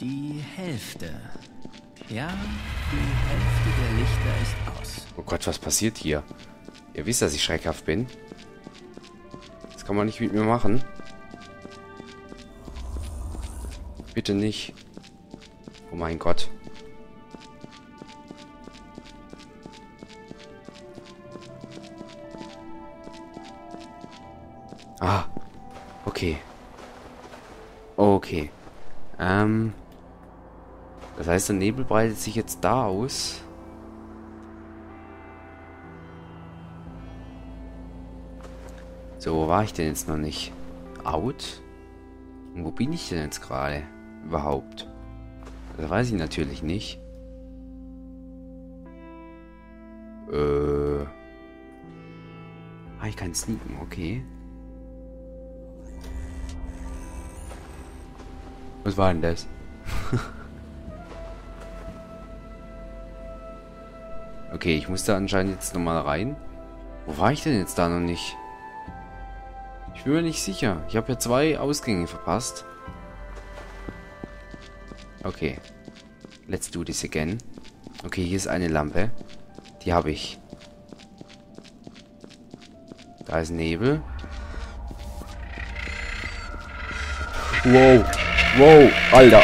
Die Hälfte. Ja, die Hälfte der Lichter ist aus. Oh Gott, was passiert hier? Ihr wisst, dass ich schreckhaft bin. Das kann man nicht mit mir machen. Bitte nicht. Oh mein Gott. Ah, okay. Okay. Das heißt, der Nebel breitet sich jetzt da aus. So, wo war ich denn jetzt noch nicht? Out? Und wo bin ich denn jetzt gerade? Überhaupt? Das weiß ich natürlich nicht. Ah, ich kann sneaken, okay. Was war denn das? Okay, ich muss da anscheinend jetzt nochmal rein. Wo war ich denn jetzt da noch nicht? Ich bin mir nicht sicher. Ich habe ja 2 Ausgänge verpasst. Okay. Let's do this again. Okay, hier ist eine Lampe. Die habe ich. Da ist Nebel. Wow. Wow, Alter.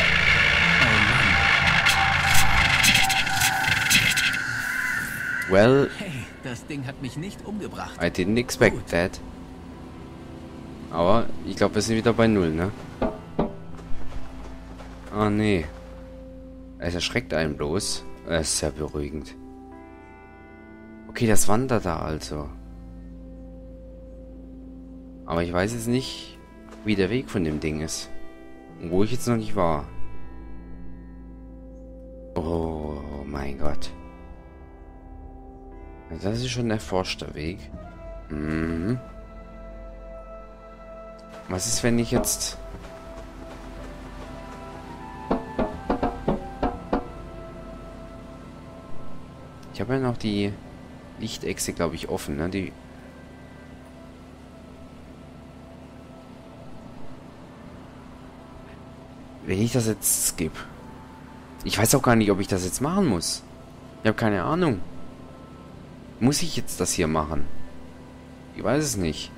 Well, hey, das Ding hat mich nicht umgebracht. I didn't expect that. Aber ich glaube, wir sind wieder bei 0, ne? Ah, nee. Es erschreckt einen bloß. Das ist sehr beruhigend. Okay, das wandert da also. Aber ich weiß jetzt nicht, wie der Weg von dem Ding ist. Und wo ich jetzt noch nicht war. Oh mein Gott. Das ist schon ein erforschter Weg. Mhm. Was ist, wenn ich jetzt... Ich habe ja noch die Lichtechse, glaube ich, offen, ne? Die... Wenn ich das jetzt skippe. Ich weiß auch gar nicht, ob ich das jetzt machen muss. Ich habe keine Ahnung. Muss ich jetzt das hier machen? Ich weiß es nicht.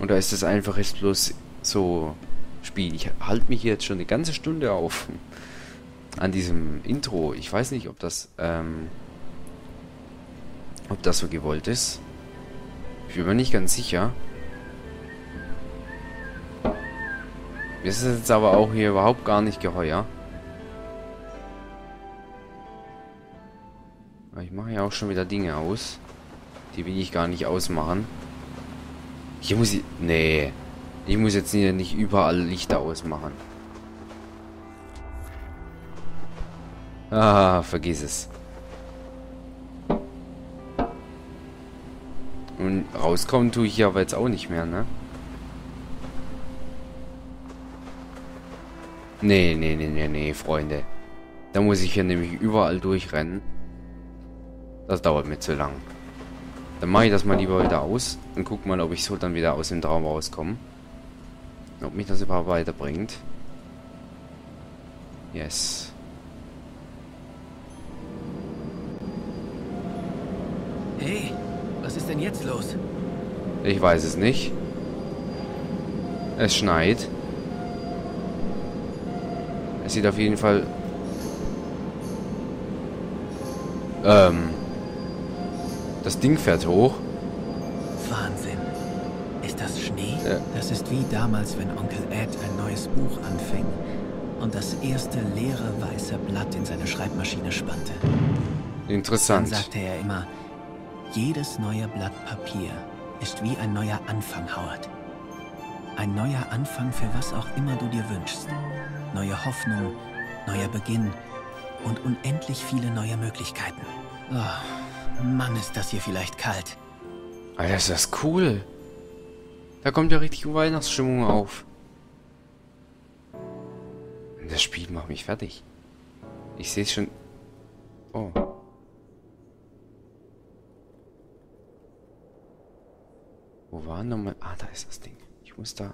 Oder ist das einfach jetzt bloß so Spiel? Ich halte mich hier jetzt schon eine ganze Stunde auf. An diesem Intro. Ich weiß nicht, ob das so gewollt ist. Ich bin mir nicht ganz sicher. Mir ist es jetzt aber auch hier überhaupt gar nicht geheuer. Aber ich mache ja auch schon wieder Dinge aus. Die will ich gar nicht ausmachen. Hier muss ich... Nee. Ich muss jetzt hier nicht überall Lichter ausmachen. Ah, vergiss es. Und rauskommen tue ich hier aber jetzt auch nicht mehr, ne? Nee, nee, nee, nee, nee, Freunde. Da muss ich hier nämlich überall durchrennen. Das dauert mir zu lang. Dann mache ich das mal lieber wieder aus und guck mal, ob ich so dann wieder aus dem Traum rauskomme. Ob mich das überhaupt weiterbringt. Yes. Hey, was ist denn jetzt los? Ich weiß es nicht. Es schneit. Es sieht auf jeden Fall... Das Ding fährt hoch. Wahnsinn. Ist das Schnee? Das ist wie damals, wenn Onkel Ed ein neues Buch anfing und das erste leere weiße Blatt in seine Schreibmaschine spannte. Interessant. Dann sagte er immer, jedes neue Blatt Papier ist wie ein neuer Anfang, Howard. Ein neuer Anfang für was auch immer du dir wünschst. Neue Hoffnung, neuer Beginn und unendlich viele neue Möglichkeiten. Oh, Mann, ist das hier vielleicht kalt. Alter, ist das cool. Da kommt ja richtig Weihnachtsstimmung auf. Das Spiel macht mich fertig. Ich sehe es schon... Oh. Wo war nochmal... Ah, da ist das Ding. Ich muss da...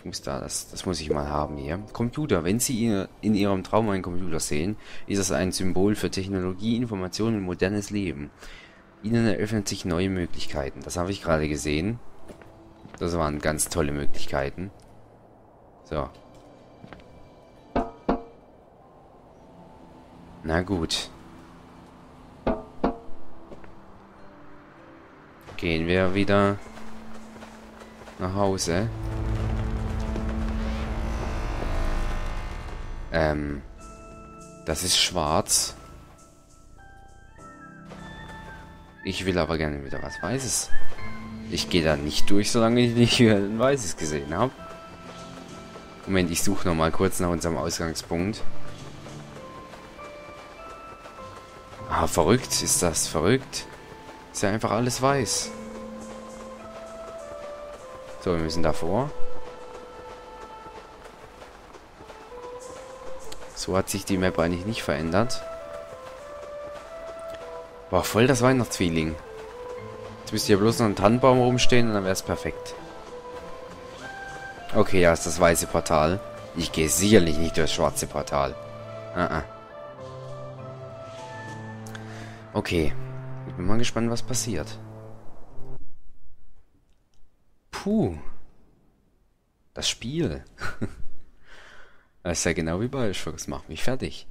Ich muss da, das muss ich mal haben hier. Computer. Wenn Sie in Ihrem Traum einen Computer sehen, ist das ein Symbol für Technologie, Information und modernes Leben. Ihnen eröffnen sich neue Möglichkeiten. Das habe ich gerade gesehen. Das waren ganz tolle Möglichkeiten. So. Na gut. Gehen wir wieder nach Hause. Das ist schwarz. Ich will aber gerne wieder was Weißes. Ich gehe da nicht durch, solange ich nicht ein Weißes gesehen habe. Moment, ich suche nochmal kurz nach unserem Ausgangspunkt. Ah, verrückt. Ist das verrückt? Ist ja einfach alles weiß. So, wir müssen davor. So hat sich die Map eigentlich nicht verändert. Boah, voll das Weihnachtsfeeling. Jetzt müsste hier bloß noch ein Tannenbaum rumstehen und dann wäre es perfekt. Okay, da ist das weiße Portal. Ich gehe sicherlich nicht durchs schwarze Portal. Okay. Ich bin mal gespannt, was passiert. Puh. Das Spiel. Das ist ja genau wie bei Schwung. Das macht mich fertig.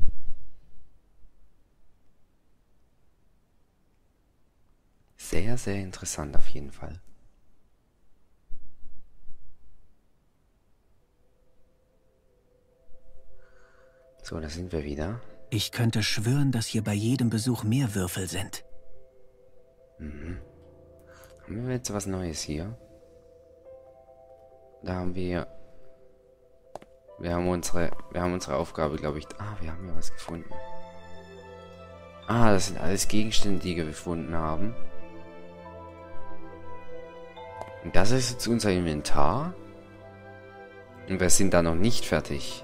Sehr, sehr interessant auf jeden Fall. So, da sind wir wieder. Ich könnte schwören, dass hier bei jedem Besuch mehr Würfel sind. Haben wir jetzt was Neues hier? Da haben wir... Wir haben unsere Aufgabe, glaube ich... Ah, wir haben ja was gefunden. Ah, das sind alles Gegenstände, die wir gefunden haben. Und das ist jetzt unser Inventar. Und wir sind da noch nicht fertig.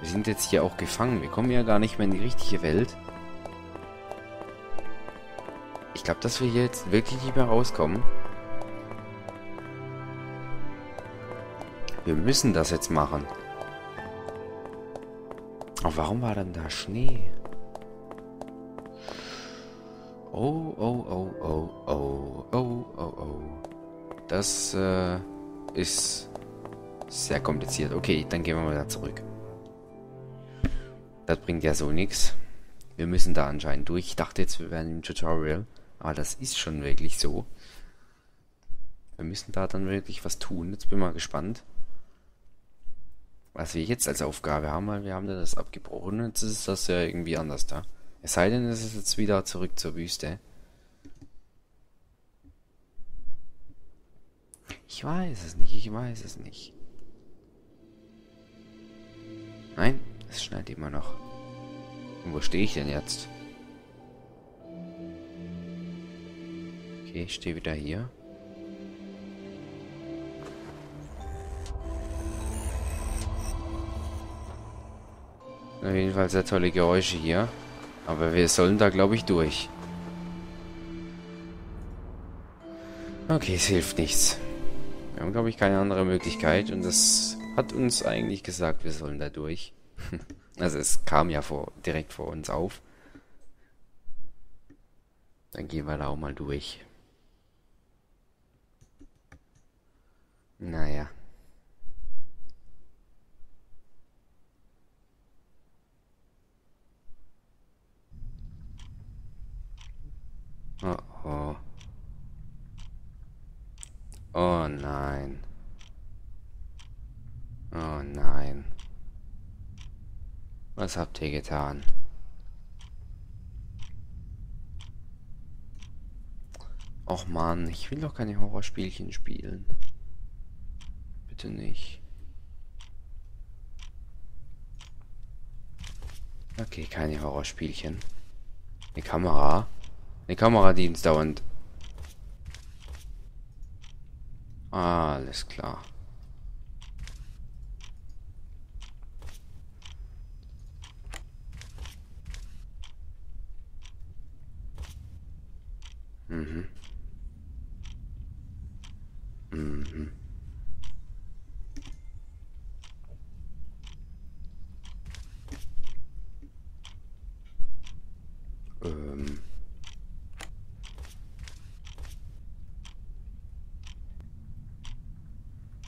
Wir sind jetzt hier auch gefangen. Wir kommen ja gar nicht mehr in die richtige Welt. Ich glaube, dass wir hier jetzt wirklich nicht mehr rauskommen. Wir müssen das jetzt machen. Aber warum war denn da Schnee? Oh. Das ist sehr kompliziert. Okay, dann gehen wir mal da zurück. Das bringt ja so nichts. Wir müssen da anscheinend durch. Ich dachte jetzt, wir wären im Tutorial. Aber das ist schon wirklich so. Wir müssen da dann wirklich was tun. Jetzt bin ich mal gespannt, was wir jetzt als Aufgabe haben, weil wir haben da das abgebrochen. Jetzt ist das ja irgendwie anders da. Es sei denn, es ist jetzt wieder zurück zur Wüste. Ich weiß es nicht, Nein, es schneit immer noch. Und wo stehe ich denn jetzt? Okay, ich stehe wieder hier. Auf jeden Fall sehr tolle Geräusche hier. Aber wir sollen da, glaube ich, durch. Okay, es hilft nichts. Wir haben, glaube ich, keine andere Möglichkeit. Und das hat uns eigentlich gesagt, wir sollen da durch. Also es kam ja direkt vor uns auf. Dann gehen wir da auch mal durch. Naja. Oh oh. Oh nein. Oh nein. Was habt ihr getan? Och Mann, ich will doch keine Horrorspielchen spielen. Bitte nicht. Okay, keine Horrorspielchen. Eine Kamera. Eine Kamera, die uns dauernd... Alles klar.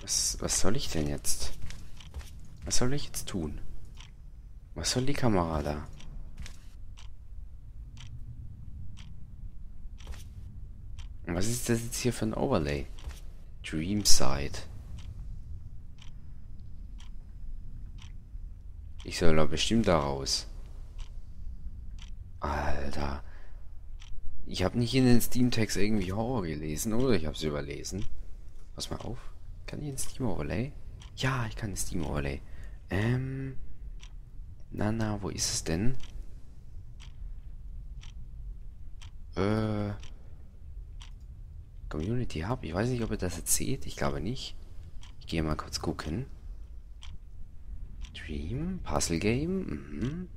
Was soll ich denn jetzt? Was soll ich jetzt tun? Was soll die Kamera da? Und was ist das jetzt hier für ein Overlay? Dream Side. Ich soll doch bestimmt da raus. Alter. Ich habe nicht in den Steam-Text irgendwie Horror gelesen, oder? Ich habe es überlesen. Pass mal auf. Kann ich ein Steam-Overlay? Ja, ich kann ein Steam-Overlay. Na, wo ist es denn? Community Hub. Ich weiß nicht, ob ihr das jetzt seht. Ich glaube nicht. Ich gehe mal kurz gucken. Dream. Puzzle Game.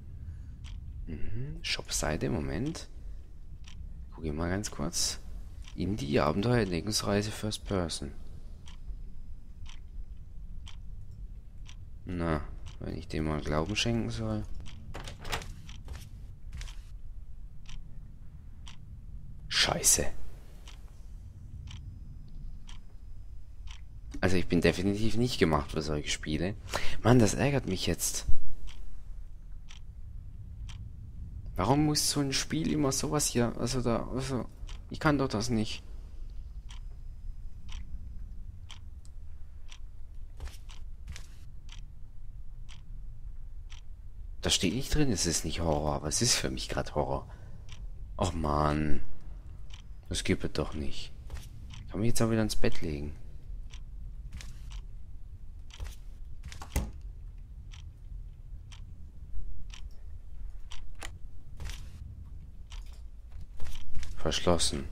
Shop-Seite. Moment. Gucke mal ganz kurz. Indie Abenteuer Entdeckungsreise First Person. Na, wenn ich dem mal Glauben schenken soll. Scheiße. Also ich bin definitiv nicht gemacht für solche Spiele. Mann, das ärgert mich jetzt. Warum muss so ein Spiel immer sowas hier, also ich kann doch das nicht. Da steht nicht drin, es ist nicht Horror, aber es ist für mich gerade Horror. Och Mann, das gibt es doch nicht. Ich kann mich jetzt auch wieder ins Bett legen. Verschlossen.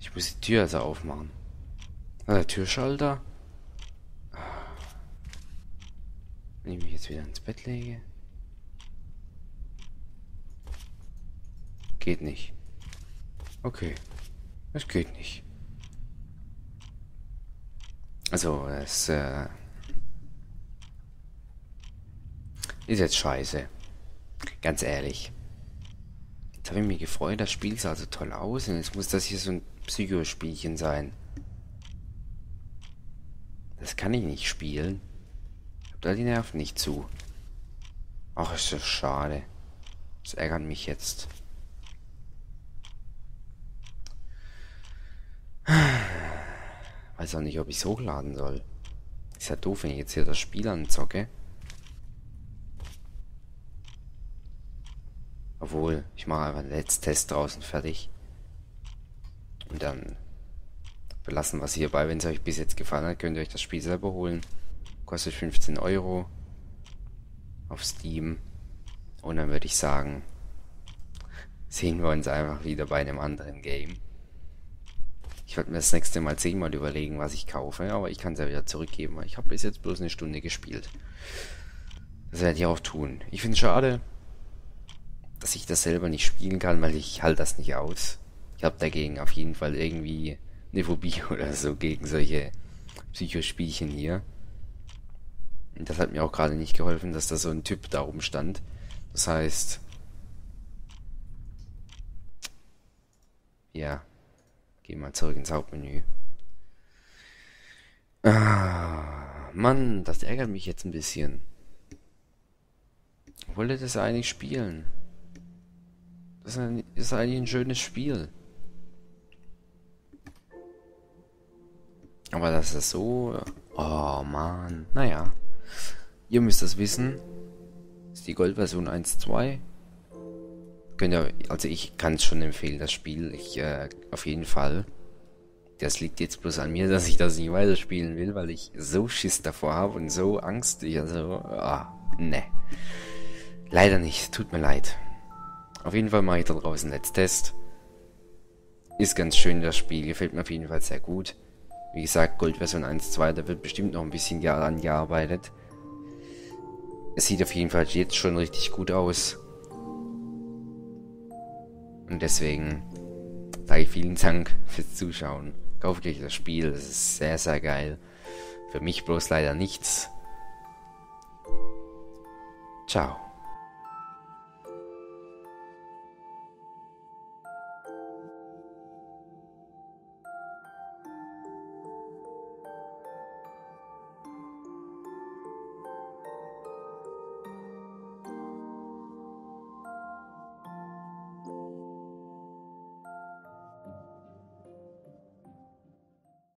Ich muss die Tür also aufmachen. Ah, der Türschalter. Wenn ich mich jetzt wieder ins Bett lege. Geht nicht. Okay. Es geht nicht. Also, es ist jetzt scheiße. Ganz ehrlich. Jetzt habe ich mich gefreut, das Spiel sah so toll aus und jetzt muss das hier so ein Psychospielchen sein. Das kann ich nicht spielen. Ich habe da die Nerven nicht zu. Ach, ist das schade. Das ärgert mich jetzt. Weiß auch nicht, ob ich es hochladen soll. Ist ja doof, wenn ich jetzt hier das Spiel anzocke. Obwohl, ich mache einfach einen Let's-Test draußen fertig. Und dann belassen wir es hierbei. Wenn es euch bis jetzt gefallen hat, könnt ihr euch das Spiel selber holen. Kostet 15 € auf Steam. Und dann würde ich sagen, sehen wir uns einfach wieder bei einem anderen Game. Ich werde mir das nächste Mal 10-mal überlegen, was ich kaufe. Aber ich kann es ja wieder zurückgeben, weil ich habe bis jetzt bloß eine Stunde gespielt. Das werde ich auch tun. Ich finde es schade, dass ich das selber nicht spielen kann, weil ich halte das nicht aus. Ich habe dagegen auf jeden Fall irgendwie eine Phobie oder so gegen solche Psychospielchen hier. Und das hat mir auch gerade nicht geholfen, dass da so ein Typ da oben stand. Das heißt, ja, geh mal zurück ins Hauptmenü. Ah, Mann, das ärgert mich jetzt ein bisschen. Ich wollte das eigentlich spielen. Das ist eigentlich ein schönes Spiel. Aber das ist so... Oh Mann. Naja. Ihr müsst das wissen. Das ist die Gold Version 1.2. Könnt ihr... Also ich kann es schon empfehlen, das Spiel. Auf jeden Fall. Das liegt jetzt bloß an mir, dass ich das nicht weiterspielen will, weil ich so Schiss davor habe und so Angst. Ne. Leider nicht. Tut mir leid. Auf jeden Fall mache ich da draußen einen Let's-Test. Ist ganz schön, das Spiel. Gefällt mir auf jeden Fall sehr gut. Wie gesagt, Gold Version 1.2, da wird bestimmt noch ein bisschen angearbeitet. Es sieht auf jeden Fall jetzt schon richtig gut aus. Und deswegen sage ich vielen Dank fürs Zuschauen. Kauft euch das Spiel, das ist sehr, sehr geil. Für mich bloß leider nichts. Ciao.